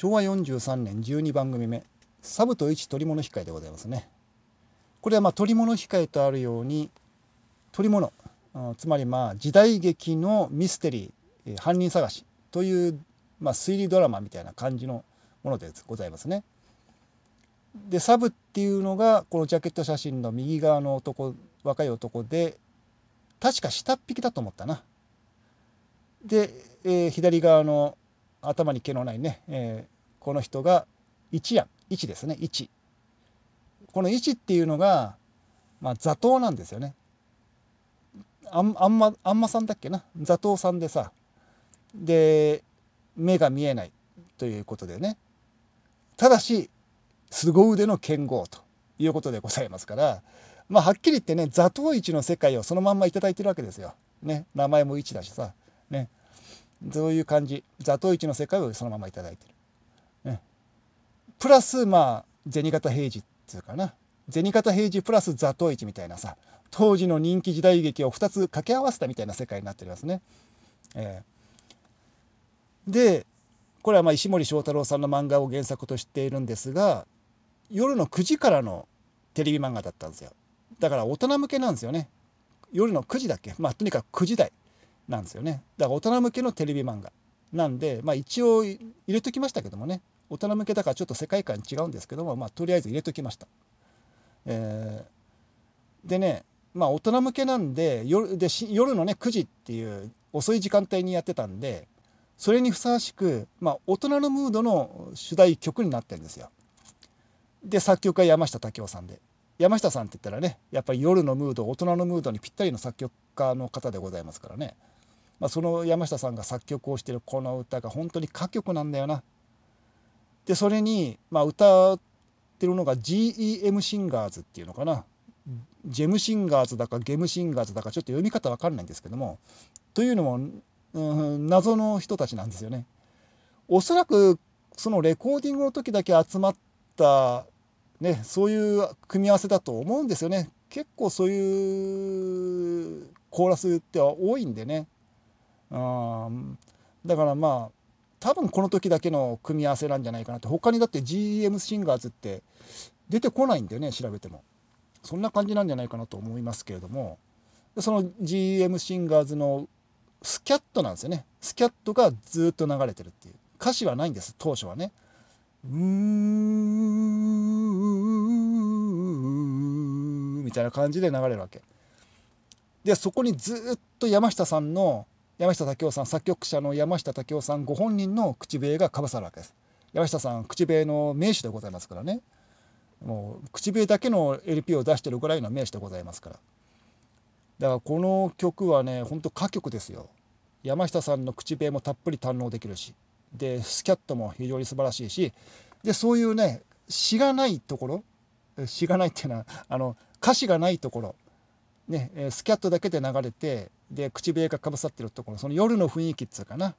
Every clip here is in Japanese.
昭和43年12番組目「サブと一捕物控え」でございますね。これはまあ捕物控えとあるように捕物、つまりまあ時代劇のミステリー、犯人探しという、まあ、推理ドラマみたいな感じのものでございますね。でサブっていうのがこのジャケット写真の右側の男、若い男で確か下っ引きだと思ったな。で、左側の頭に毛のないね、この人が一やん、一ですね、一。この一っていうのが、まあ、座頭なんですよね。あんまさんだっけな、座頭さんでさ、で目が見えないということでね、ただし凄腕の剣豪ということでございますから、まあ、はっきり言ってね、座頭市の世界をそのまんまいただいてるわけですよ。ね、名前も一だしさ、ね、そういう感じ、座頭市の世界をそのままいただいてる。ね、プラスまあ銭形平次っていうかな、銭形平次プラス座頭市みたいなさ、当時の人気時代劇を2つ掛け合わせたみたいな世界になっておりますね。でこれはまあ石森章太郎さんの漫画を原作としているんですが、夜の9時からのテレビ漫画だったんですよ。だから大人向けなんですよね。夜の9時だっけ、まあとにかく9時台なんですよね。だから大人向けのテレビ漫画なんで、まあ、一応入れときましたけどもね、大人向けだからちょっと世界観違うんですけども、まあ、とりあえず入れときました。でね、まあ、大人向けなんで 夜のね9時っていう遅い時間帯にやってたんで、それにふさわしく、まあ、大人のムードの主題曲になってるんですよ。で作曲は山下武夫さんで、山下さんって言ったらね、やっぱり夜のムード、大人のムードにぴったりの作曲家の方でございますからね、まあ、その山下さんが作曲をしてるこの歌が本当に歌曲なんだよな。でそれに、まあ、歌ってるのが GEM シンガーズっていうのかな、ジェムシンガーズだかゲムシンガーズだかちょっと読み方わかんないんですけども、というのも、謎の人たちなんですよね。おそらくそのレコーディングの時だけ集まった、ね、そういう組み合わせだと思うんですよね。結構そういうコーラスっては多いんでね、だからまあ多分この時だけの組み合わせなんじゃないかなって。他にだって GEM シンガーズって出てこないんだよね、調べても。そんな感じなんじゃないかなと思いますけれども、その GEM シンガーズのスキャットなんですよね。スキャットがずっと流れてるっていう、歌詞はないんです、当初はね。みたいな感じで流れるわけで、そこにずっと山下さんの、山下武夫さん、作曲者の山下武夫さんご本人の口笛がかぶさるわけです。山下さん口笛の名手でございますからね、もう口笛だけの LP を出してるぐらいの名手でございますから。だからこの曲はね、ほんと歌曲ですよ。山下さんの口笛もたっぷり堪能できるし、でスキャットも非常に素晴らしいし、でそういうね、詩がないところ、詩がないっていうのは歌詞がないところ、ね、スキャットだけで流れて、で口笛がかぶさってるところ、その夜の雰囲気っつうかな、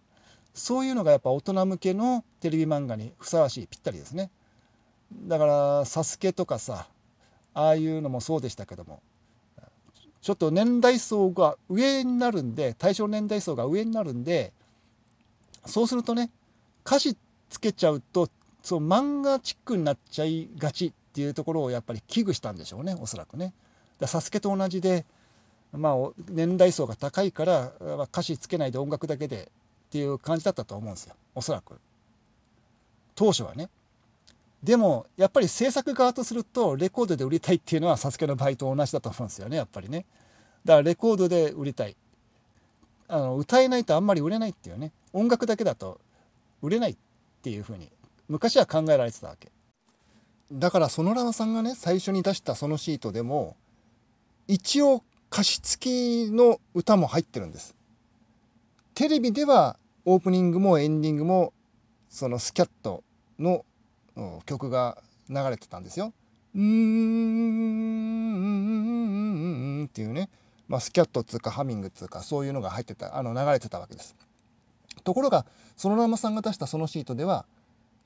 そういうのがやっぱ大人向けのテレビ漫画にふさわしい、ぴったりですね。だから「SASUKE」とかさ、ああいうのもそうでしたけども、ちょっと年代層が上になるんで、対象年代層が上になるんで、そうするとね、歌詞つけちゃうとそう漫画チックになっちゃいがちっていうところをやっぱり危惧したんでしょうね、おそらくね。だからSASUKEと同じで、まあ、年代層が高いから歌詞つけないで音楽だけでっていう感じだったと思うんですよ、おそらく当初はね。でもやっぱり制作側とすると、レコードで売りたいっていうのはSASUKEの場合と同じだと思うんですよね、やっぱりね。だからレコードで売りたい、歌えないとあんまり売れないっていうね、音楽だけだと売れないっていうふうに昔は考えられてたわけだから、ソノラマさんがね最初に出したそのシートでも一応歌詞付きの歌も入ってるんです。テレビではオープニングもエンディングもそのスキャットの曲が流れてたんですよ。っていうね、まあ、スキャットっつうかハミングっつうか、そういうのが入ってた、流れてたわけです。ところがソノラマさんが出したそのシートでは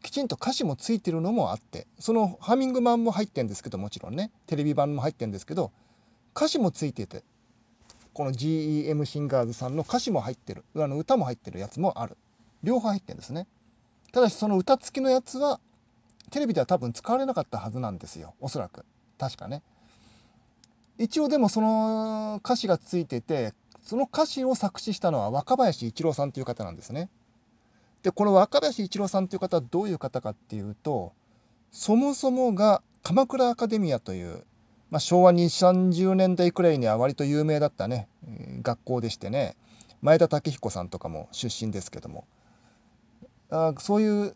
きちんと歌詞もついてるのもあって、そのハミング版も入ってるんですけど、もちろんねテレビ版も入ってるんですけど、歌詞もついてて、この GEM シンガーズさんの歌詞も入ってる、歌も入ってるやつもある、両方入ってるんですね。ただしその歌付きのやつはテレビでは多分使われなかったはずなんですよ、おそらく。確かね。一応でもその歌詞がついてて、その歌詞を作詞したのは若林一郎さんという方なんですね。でこの若林一郎さんという方はどういう方かっていうと、そもそもが鎌倉アカデミアという、昭和2030年代くらいには割と有名だったね学校でしてね、前田武彦さんとかも出身ですけども、そういう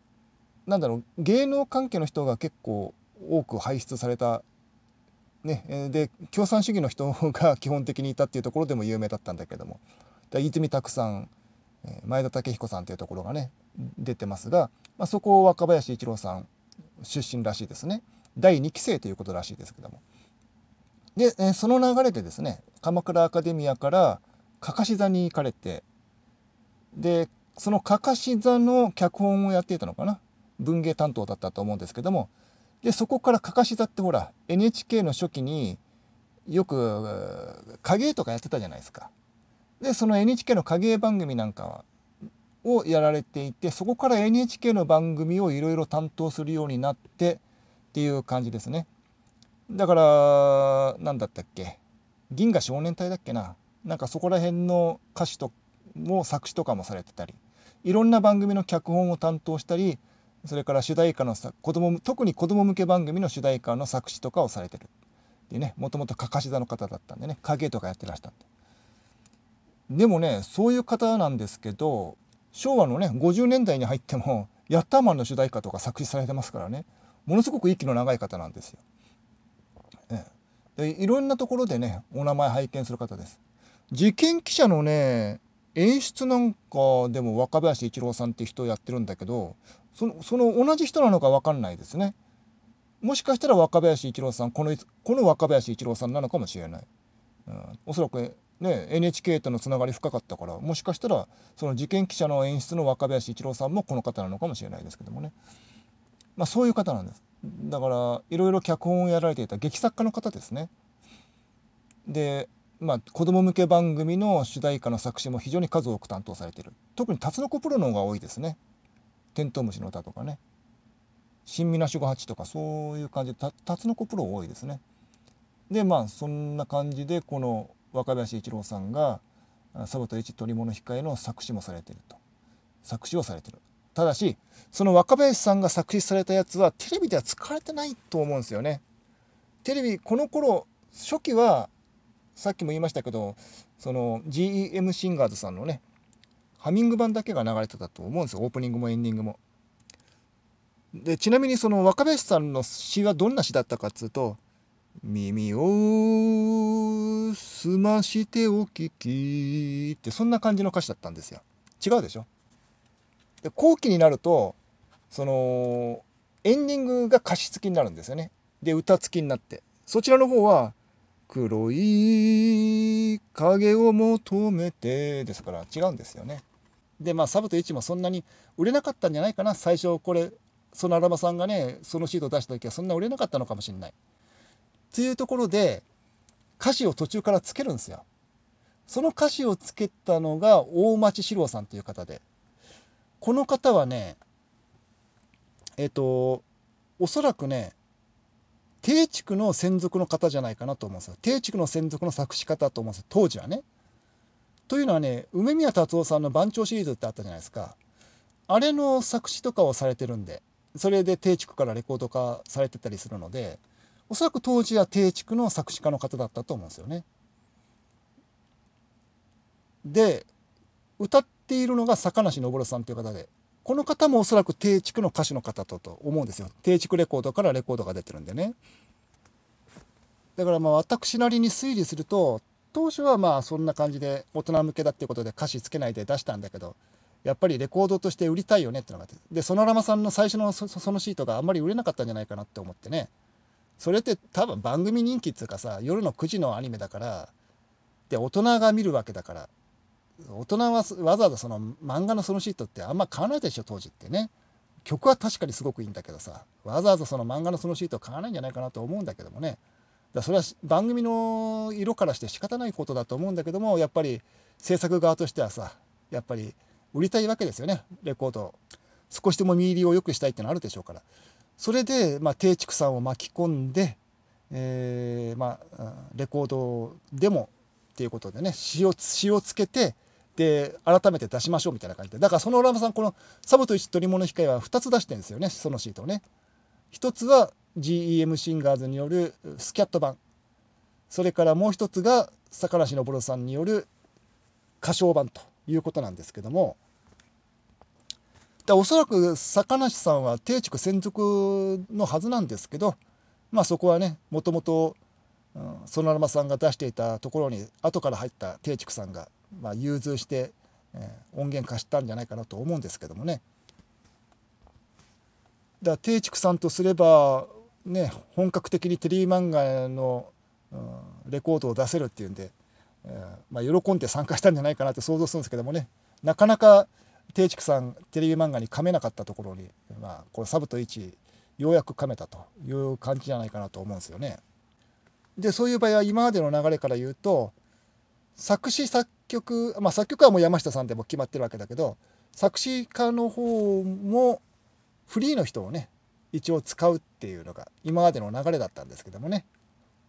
なんだろう、芸能関係の人が結構多く輩出された、ね、で共産主義の人が基本的にいたっていうところでも有名だったんだけども、飯泉拓さん、前田武彦さんというところがね出てますが、そこを若林一郎さん出身らしいですね。第2期生ということらしいですけども。でその流れでですね、鎌倉アカデミアからかかし座に行かれて、でそのかかし座の脚本をやっていたのかな、文芸担当だったと思うんですけども、でそこからかかし座ってほら NHK の初期によく影絵とかやってたじゃないですか。でその NHK の影絵番組なんかをやられていて、そこから NHK の番組をいろいろ担当するようになってっていう感じですね。だから何だったっけ、銀河少年隊だっけな、なんかそこら辺の歌詞とも作詞とかもされてたり、いろんな番組の脚本を担当したり、それから主題歌の特に子ども向け番組の主題歌の作詞とかをされてるでね、もともとかかし座の方だったんでね、影とかやってらしたんで。でもねそういう方なんですけど、昭和のね50年代に入ってもヤッターマンの主題歌とか作詞されてますからね、ものすごく息の長い方なんですよ。いろんなところでねお名前拝見する方です。事件記者のね演出なんかでも若林一郎さんって人をやってるんだけど、その同じ人なのか分かんないですね。もしかしたら若林一郎さん、この若林一郎さんなのかもしれない、おそらくね NHK とのつながり深かったから、もしかしたらその事件記者の演出の若林一郎さんもこの方なのかもしれないですけどもね、そういう方なんです。だからいろいろ脚本をやられていた劇作家の方ですね。で子ども向け番組の主題歌の作詞も非常に数多く担当されている。特にタツノコプロの方が多いですね。テントウムシの歌とかね、新みなしご八とか、そういう感じでタツノコプロ多いですね。でそんな感じでこの若林一郎さんがサバとエチ捕物控えの作詞をされている。ただしその若林さんが作詞されたやつはテレビでは使われてないと思うんですよね。テレビこの頃初期はさっきも言いましたけど、その GEM シンガーズさんのねハミング版だけが流れてたと思うんですよ、オープニングもエンディングも。でちなみにその若林さんの詩はどんな詩だったかっつうと「耳を澄ましてお聞き」ってそんな感じの歌詞だったんですよ。違うでしょ。で後期になるとそのエンディングが歌詞付きになるんですよね。で歌付きになって、そちらの方は「黒い影を求めて」ですから違うんですよね。でサブとエチもそんなに売れなかったんじゃないかな、最初。これそのアラマさんがねそのシートを出した時はそんな売れなかったのかもしれないっていうところで、歌詞を途中からつけるんですよ。その歌詞をつけたのが大町史郎さんという方で。この方はねおそらくね低地区の専属の方じゃないかなと思うんですよ。低地区の専属の作詞家だと思うんですよ、当時はね。というのはね、梅宮達夫さんの「番長」シリーズってあったじゃないですか。あれの作詞とかをされてるんで、それで低地区からレコード化されてたりするので、おそらく当時は低地区の作詞家の方だったと思うんですよね。で歌っているのが坂梨昇さんという方で、この方もおそらく低地区の歌手の方だと思うんですよ。低地区レコードからレコードが出てるんでね。だから私なりに推理すると、当初はそんな感じで大人向けだっていうことで歌詞つけないで出したんだけど、やっぱりレコードとして売りたいよねってのがあって、でソノラマさんの最初のそのシートがあんまり売れなかったんじゃないかなって思ってね。それって多分番組人気っていうかさ、夜の9時のアニメだから、で大人が見るわけだから、大人はわざわざその漫画のそのシートってあんま買わないでしょ、当時ってね。曲は確かにすごくいいんだけどさ、わざわざその漫画のそのシート買わないんじゃないかなと思うんだけどもね。だそれは番組の色からして仕方ないことだと思うんだけども、やっぱり制作側としてはさ、やっぱり売りたいわけですよね、レコード。少しでも実入りを良くしたいっていうのはあるでしょうから、それで、低畜産を巻き込んで、レコードでもっていうことでね、詞をつけて、で改めて出しましょうみたいな感じで、だからそのラムさん、この「サブと一取物控え」は2つ出してるんですよね、そのシートをね。1つは GEM シンガーズによるスキャット版、それからもう1つが坂梨昇さんによる歌唱版ということなんですけども、おそらく坂梨さんは定畜専属のはずなんですけど、そこはね、もともとソノラマさんが出していたところに後から入った定畜さんが融通して音源化したんじゃないかなと思うんですけどもね。だから定畜さんとすればね、本格的にテリーマンガのレコードを出せるっていうんで、喜んで参加したんじゃないかなって想像するんですけどもね、なかなか定畜さんテレビ漫画に噛めなかったところに、これサブと1ようやく噛めたという感じじゃないかなと思うんですよね。でそういう場合は今までの流れから言うと、作詞作曲、作曲はもう山下さんでも決まってるわけだけど、作詞家の方もフリーの人をね一応使うっていうのが今までの流れだったんですけどもね、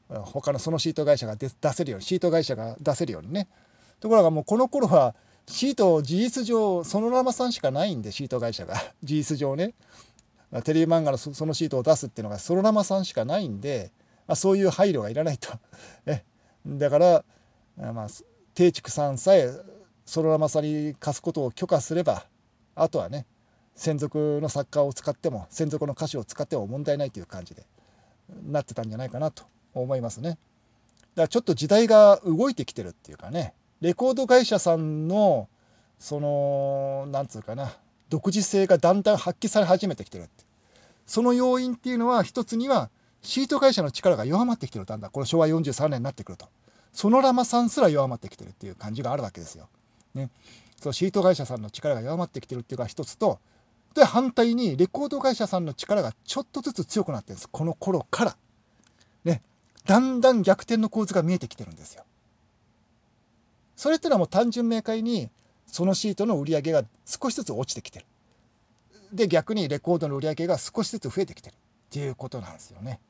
他のそのシート会社が出せるように、シート会社が出せるようにね。ところがもうこの頃はシートを事実上そのままさんしかないんで、シート会社が事実上ね、テレビ漫画のそのシートを出すっていうのがそのままさんしかないんで、そういう配慮がいらないとだから定畜さんさえそのままさんに貸すことを許可すれば、あとはね専属の作家を使っても専属の歌手を使っても問題ないという感じでなってたんじゃないかなと思いますね。だからちょっと時代が動いてきてるっていうかね、レコード会社さんのそのなんつうかな、独自性がだんだん発揮され始めてきてるって、その要因っていうのは、一つにはシート会社の力が弱まってきてる、だんだんこの昭和43年になってくるとそのラマさんすら弱まってきてるっていう感じがあるわけですよ、ね、そうシート会社さんの力が弱まってきてるっていうのが一つと、で反対にレコード会社さんの力がちょっとずつ強くなってるんです、この頃からね。だんだん逆転の構図が見えてきてるんですよ。それってのはもう単純明快にそのシートの売り上げが少しずつ落ちてきてる。で逆にレコードの売り上げが少しずつ増えてきてるっていうことなんですよね。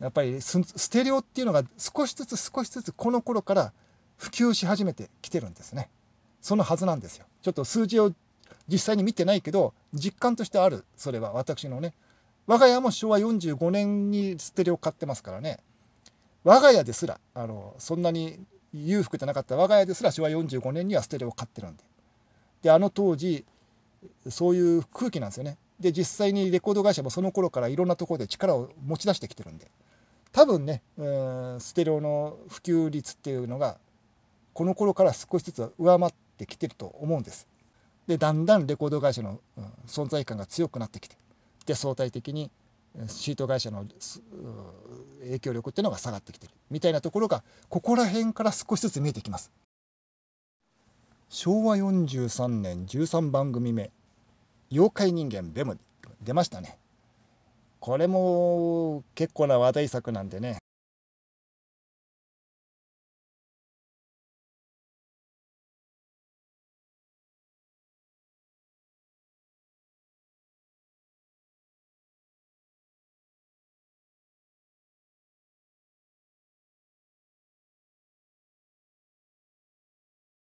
やっぱりステレオっていうのが少しずつこの頃から普及し始めてきてるんですね。そのはずなんですよ。ちょっと数字を実際に見てないけど実感としてある。それは私のね。我が家も昭和45年にステレオ買ってますからね。我が家ですらそんなに裕福じゃなかった我が家ですら昭和45年にはステレオを買ってるんで、当時そういう空気なんですよね。で実際にレコード会社もその頃からいろんなところで力を持ち出してきてるんで、多分ねステレオの普及率っていうのがこの頃から少しずつ上回ってきてると思うんです。でだんだんレコード会社の存在感が強くなってきて、で相対的にシート会社の影響力っていうのが下がってきてるみたいなところがここら辺から少しずつ見えてきます。昭和43年13番組目「妖怪人間ベム」出ましたね。これも結構な話題作なんでね、